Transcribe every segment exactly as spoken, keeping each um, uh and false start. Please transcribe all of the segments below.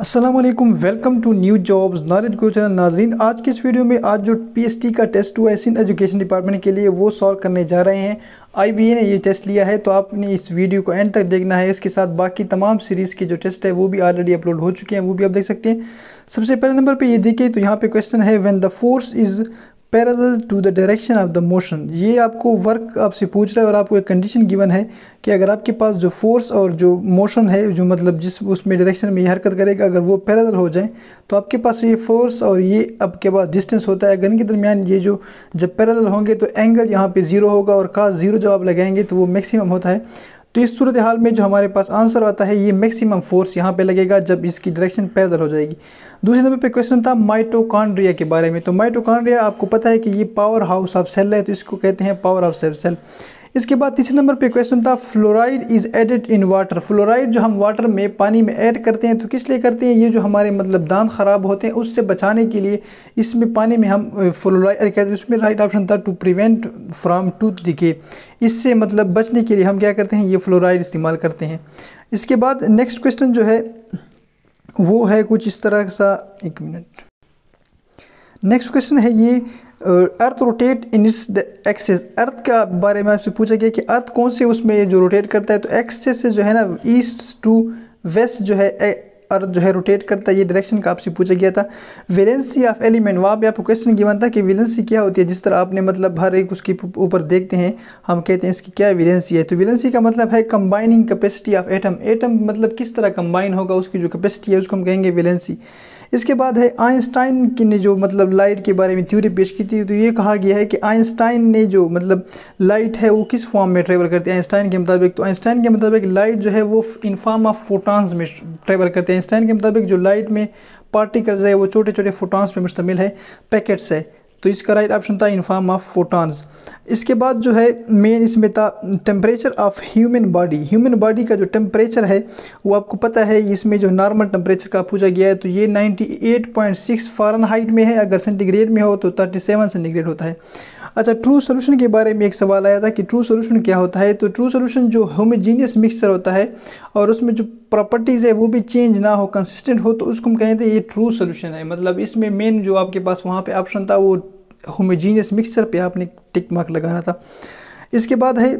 अस्सलाम वालेकुम, welcome to new job knowledge Guru channel. नाजरीन, आज के इस वीडियो में आज जो पीएसटी का टेस्ट हुआ है सिंध एजुकेशन डिपार्टमेंट के लिए, वो सॉल्व करने जा रहे हैं। आईबीए ने ये टेस्ट लिया है, तो आपने इस वीडियो को एंड तक देखना है। इसके साथ बाकी तमाम सीरीज़ के जो टेस्ट है वो भी ऑलरेडी अपलोड हो चुके हैं, वो भी आप देख सकते हैं। सबसे पहले नंबर पर ये देखिए, तो यहाँ पर क्वेश्चन है when the force is parallel to the direction of the motion. ये आपको वर्क आपसे पूछ रहा है और आपको एक कंडीशन गिवन है कि अगर आपके पास जो फोर्स और जो मोशन है, जो मतलब जिस उसमें डायरेक्शन में ये हरकत करेगा, अगर वो पैरेलल हो जाए तो आपके पास ये फोर्स और ये आपके पास डिस्टेंस होता है। अगर इनके दरमियान ये जो जब पैरेलल होंगे तो एंगल यहाँ पे ज़ीरो होगा, और खास ज़ीरो जब आप लगाएंगे तो वो मैक्सिमम होता है। तो इस सूरत हाल में जो हमारे पास आंसर आता है, ये मैक्सिमम फोर्स यहाँ पे लगेगा जब इसकी डायरेक्शन पैरेलल हो जाएगी। दूसरे नंबर पे क्वेश्चन था माइटोकंड्रिया के बारे में। तो माइटोकंड्रिया आपको पता है कि ये पावर हाउस ऑफ सेल है, तो इसको कहते हैं पावर हाउस ऑफ सेल। इसके बाद तीसरे नंबर पे क्वेश्चन था fluoride is added in water. Fluoride जो हम वाटर में, पानी में ऐड करते हैं, तो किस लिए करते हैं? ये जो हमारे मतलब दांत ख़राब होते हैं उससे बचाने के लिए इसमें पानी में हम फ्लोराइड कहते हैं। उसमें राइट ऑप्शन था to prevent from tooth decay. इससे मतलब बचने के लिए हम क्या करते हैं, ये फ्लोराइड इस्तेमाल करते हैं। इसके बाद नेक्स्ट क्वेश्चन जो है वो है कुछ इस तरह सा, एक मिनट, नेक्स्ट क्वेश्चन है ये earth rotate in its axis. Earth का बारे में आपसे पूछा गया कि अर्थ कौन से उसमें जो रोटेट करता है, तो एक्सेस से जो है ना ईस्ट टू वेस्ट जो है अर्थ जो है रोटेट करता है। ये डायरेक्शन का आपसे पूछा गया था। वेलेंसी ऑफ एलिमेंट, वहाँ पे आपको क्वेश्चन गिवन था कि वेलेंसी क्या होती है। जिस तरह आपने मतलब हर एक उसके ऊपर देखते हैं, हम कहते हैं इसकी क्या वेलेंसी है। तो वेलेंसी का मतलब है combining capacity of atom. Atom मतलब किस तरह कंबाइन होगा, उसकी जो कैपेसिटी है उसको हम कहेंगे वेलेंसी। इसके बाद है आइंस्टाइन की ने जो मतलब लाइट के बारे में थ्योरी पेश की थी, तो ये कहा गया है कि आइंस्टाइन ने जो मतलब लाइट है वो किस फॉर्म में ट्रेवल करते हैं आइंस्टाइन के मुताबिक। तो आइंस्टाइन के मुताबिक लाइट जो है वो इन फॉर्म ऑफ फोटॉन्स में ट्रेवल करते हैं। आइंस्टाइन के मुताबिक जो लाइट में पार्टिकल्स है वो छोटे छोटे फोटॉन्स पर मुश्तमिल है, पैकेट्स है। तो इसका राइट ऑप्शन था इन फॉर्म ऑफ फोटॉन्स। इसके बाद जो है मेन इसमें था temperature of human body. Human body का जो टेम्परेचर है वो आपको पता है, इसमें जो नॉर्मल टेम्परेचर का पूछा गया है, तो ये अट्ठानवे पॉइंट सिक्स फ़ारेनहाइट में है। अगर सेंटीग्रेड में हो तो सैंतीस सेंटीग्रेड होता है। अच्छा, ट्रू सोल्यूशन के बारे में एक सवाल आया था कि ट्रू सोल्यूशन क्या होता है। तो ट्रू सोल्यूशन जो होमोजीनियस मिक्सचर होता है और उसमें जो प्रॉपर्टीज़ है वो भी चेंज ना हो, कंसिस्टेंट हो, तो उसको हम कहते हैं ये ट्रू सोल्यूशन है। मतलब इसमें मेन जो आपके पास वहाँ पे ऑप्शन था वो होमोजीनियस मिक्सचर पे आपने टिक मार्क लगाना था। इसके बाद है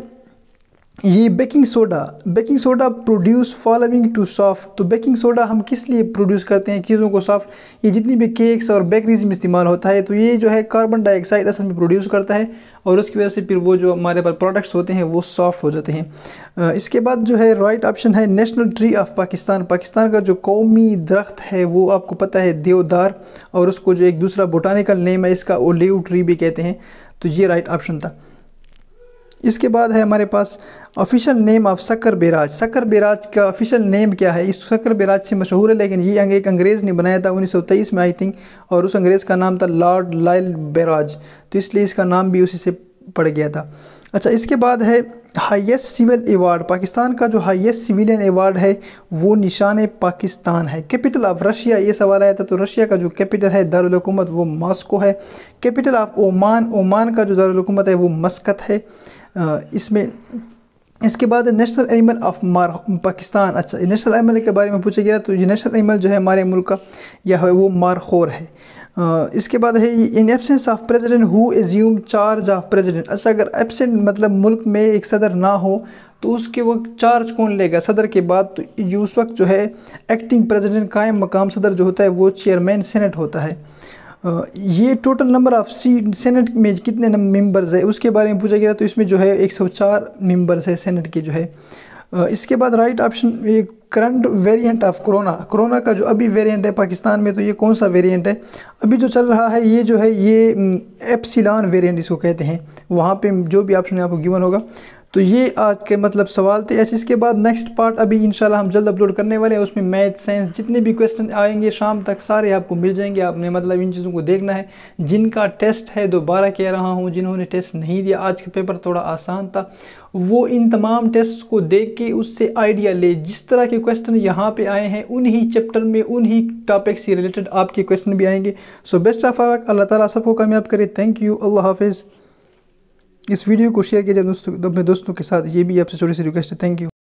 ये baking soda. Baking soda produce following to soft. तो बेकिंग सोडा हम किस लिए प्रोड्यूस करते हैं चीज़ों को सॉफ्ट? ये जितनी भी केक्स और बेकरीज में इस्तेमाल होता है, तो ये जो है कार्बन डाइऑक्साइड असल में प्रोड्यूस करता है, और उसकी वजह से फिर वो जो हमारे पास प्रोडक्ट्स होते हैं वो सॉफ्ट हो जाते हैं। इसके बाद जो है राइट ऑप्शन है national tree of Pakistan. Pakistan का जो कौमी दरख्त है वो आपको पता है देवदार, और उसको जो एक दूसरा बोटानिकल नेम है इसका ओलिव ट्री भी कहते हैं। तो ये राइट ऑप्शन था। इसके बाद है हमारे पास official name of Sukkur barrage. Sukkur barrage का ऑफिशियल नेम क्या है? इस सकर बेराज से मशहूर है, लेकिन ये एक अंग्रेज़ ने बनाया था उन्नीस सौ तेईस में आई थिंक, और उस अंग्रेज़ का नाम था लॉर्ड लाइल बेराज, तो इसलिए इसका नाम भी उसी से पड़ गया था। अच्छा, इसके बाद है हाईएस्ट सिविल एवार्ड। पाकिस्तान का जो हाईएस्ट सिविलियन एवार्ड है वो निशान पाकिस्तान है। कैपिटल ऑफ रशिया, ये सवाल आया था, तो रशिया का जो कैपिटल है दारुल हुकूमत वो मॉस्को है। कैपिटल ऑफ ओमान, ओमान का जो दारुल हुकूमत है वो मस्कत है। इसमें इसके बाद नेशनल एनिमल ऑफ मार पाकिस्तान। अच्छा, नेशनल एनिमल के बारे में पूछा गया, तो ये नेशनल एनिमल जो है हमारे मुल्क का या है वो मारखोर है। इसके बाद है in absence of president who assume charge of president. अच्छा, अगर एब्सेंट मतलब मुल्क में एक सदर ना हो तो उसके वक्त चार्ज कौन लेगा सदर के बाद? तो ये उस वक्त जो है एक्टिंग प्रेसिडेंट, कायम मकाम सदर जो होता है वो चेयरमैन सेनेट होता है। ये total number of seat senate में कितने मेंबर्स है उसके बारे में पूछा गया, तो इसमें जो है एक सौ चार मेंबर्स है सेनेट के जो है। इसके बाद राइट ऑप्शन ये current variant of corona. Corona का जो अभी वेरिएंट है पाकिस्तान में, तो ये कौन सा वेरिएंट है अभी जो चल रहा है? ये जो है ये एप्सिलॉन वेरिएंट इसको कहते हैं। वहाँ पे जो भी ऑप्शन आपको गिवन होगा, तो ये आज के मतलब सवाल थे। अच्छा, इसके बाद नेक्स्ट पार्ट अभी इंशाल्लाह हम जल्द अपलोड करने वाले हैं। उसमें मैथ, साइंस जितने भी क्वेश्चन आएंगे शाम तक सारे आपको मिल जाएंगे। आपने मतलब इन चीज़ों को देखना है जिनका टेस्ट है, दोबारा कह रहा हूँ जिन्होंने टेस्ट नहीं दिया, आज का पेपर थोड़ा आसान था, वो इन तमाम टेस्ट को देख के उससे आइडिया ले। जिस तरह के क्वेश्चन यहाँ पे आए हैं उन्हीं चैप्टर में उन्हीं टॉपिक से रिलेटेड आपके क्वेश्चन भी आएंगे। सो बेस्ट ऑफ लक, अल्लाह ताला सबको कामयाब करे। थैंक यू, अल्लाह हाफिज़। इस वीडियो को शेयर कीजिए दोस्तों, अपने दोस्तों के साथ, ये भी आपसे छोटी सी रिक्वेस्ट है। Thank you.